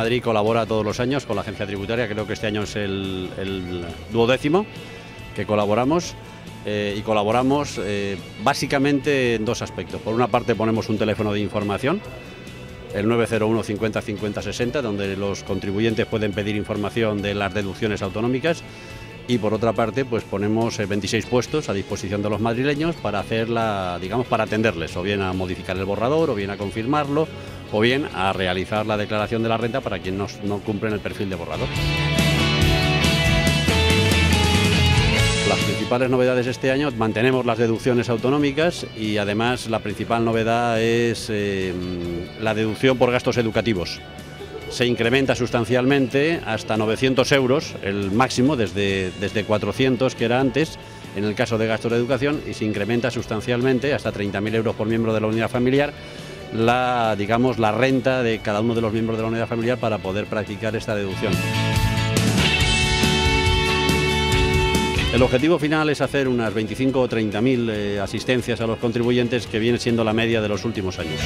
Madrid colabora todos los años con la Agencia Tributaria, creo que este año es el 12º que colaboramos. Y colaboramos básicamente en dos aspectos. Por una parte ponemos un teléfono de información, el 901 50 50 60, donde los contribuyentes pueden pedir información de las deducciones autonómicas, y por otra parte pues ponemos 26 puestos a disposición de los madrileños para hacerla, digamos, para atenderles, o bien a modificar el borrador, o bien a confirmarlo, o bien a realizar la declaración de la renta para quienes no cumplen el perfil de borrador. Las principales novedades este año: mantenemos las deducciones autonómicas y además la principal novedad es la deducción por gastos educativos. Se incrementa sustancialmente hasta 900 euros el máximo, desde 400 que era antes en el caso de gastos de educación, y se incrementa sustancialmente hasta 30.000 euros por miembro de la unidad familiar la renta de cada uno de los miembros de la unidad familiar para poder practicar esta deducción. El objetivo final es hacer unas 25 o 30.000 asistencias a los contribuyentes, que viene siendo la media de los últimos años.